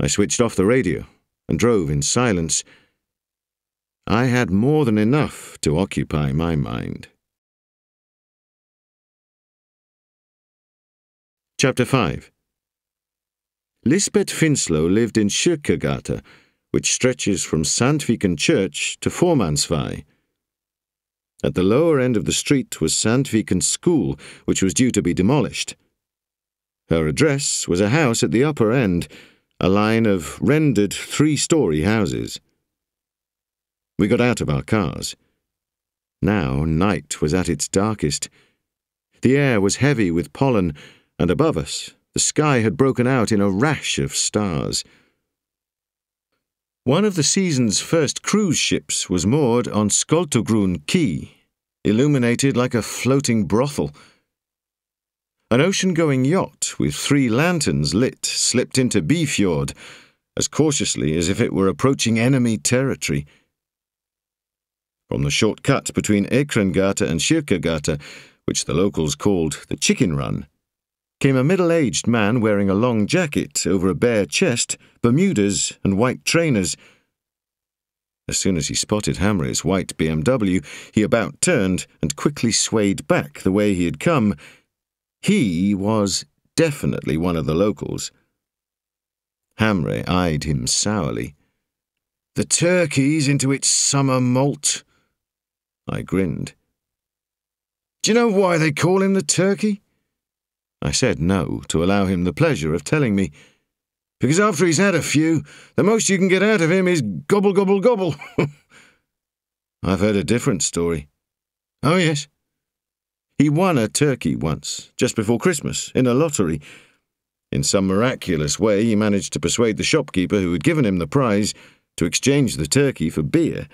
I switched off the radio and drove in silence. I had more than enough to occupy my mind. Chapter 5. Lisbeth Finslow lived in Shirkagata, which stretches from Sandviken Church to Formansvai. At the lower end of the street was Sandviken School, which was due to be demolished. Her address was a house at the upper end, a line of rendered three-story houses. We got out of our cars. Now night was at its darkest. The air was heavy with pollen, and above us the sky had broken out in a rash of stars. One of the season's first cruise ships was moored on Skoltogrun Quay, illuminated like a floating brothel. An ocean-going yacht with three lanterns lit slipped into Beefjord, as cautiously as if it were approaching enemy territory. From the short cut between Akrangata and Schirkegater, which the locals called the Chicken Run, came a middle-aged man wearing a long jacket over a bare chest, Bermudas and white trainers. As soon as he spotted Hamre's white BMW, he about turned and quickly swayed back the way he had come. He was definitely one of the locals. Hamre eyed him sourly. "The turkey's into its summer molt." I grinned. "Do you know why they call him the turkey?" I said no, to allow him the pleasure of telling me. "Because after he's had a few, the most you can get out of him is gobble, gobble, gobble." "I've heard a different story." "Oh, yes." "He won a turkey once, just before Christmas, in a lottery. In some miraculous way, he managed to persuade the shopkeeper who had given him the prize to exchange the turkey for beer.